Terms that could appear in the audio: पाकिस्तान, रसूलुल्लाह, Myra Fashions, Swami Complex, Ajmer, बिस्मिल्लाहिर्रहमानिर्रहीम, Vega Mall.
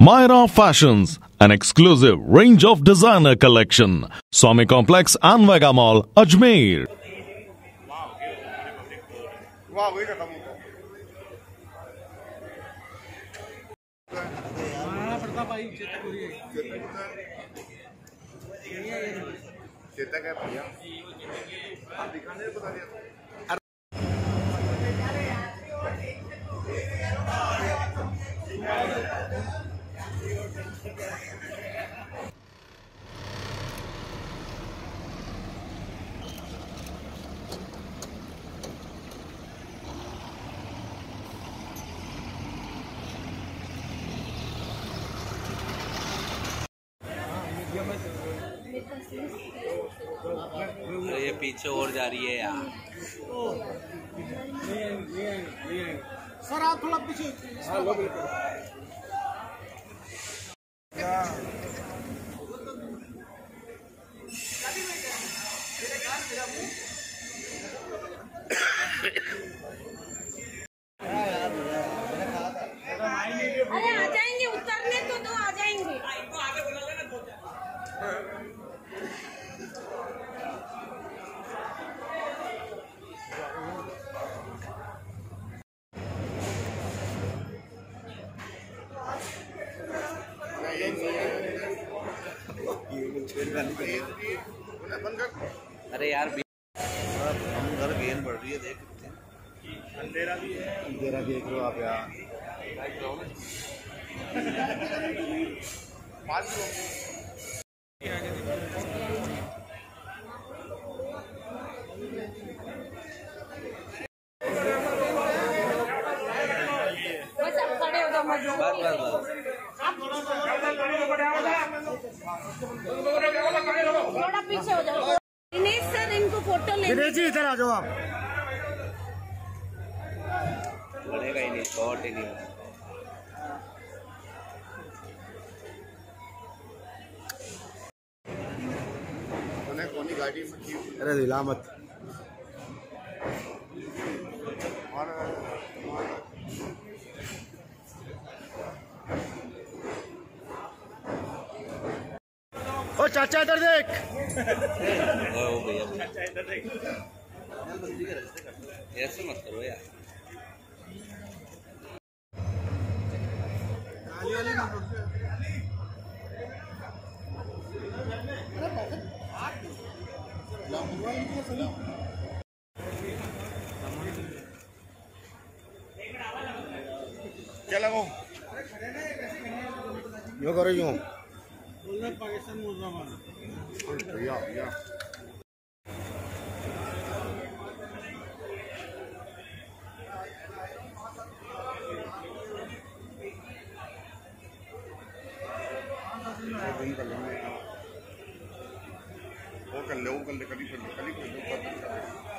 Myra Fashions, an exclusive range of designer collection. Swami Complex and Vega Mall, Ajmer. तो ये पीछे और जा रही है यार। सर आप थोड़ा पीछे। अरे आ जाएंगे, उतरने तो दो, आ जाएंगे। अरे यार हम घर गेंद बढ़ रही है, देख सकते हैं। अंधेरा भी देख लो आप यार। बस अब खड़े हो जाओ, थोड़ा पीछे हो जाओ। दिनेश सर इनको फोटो ले। दिनेश जी इधर आ जाओ आप। बढ़ेगा ही नहीं, शॉर्ट ही नहीं। उन्हें कौन सी गाड़ी में की? अरे दिला मत। ओ चाचा इधर देख। ओ भैया चाचा इधर देख। ऐसे मत करो यार। क्या लगाओ? यो करो यूं। पाकिस्तान मुर्दाबाद। या वो कर ले कभी कर ले।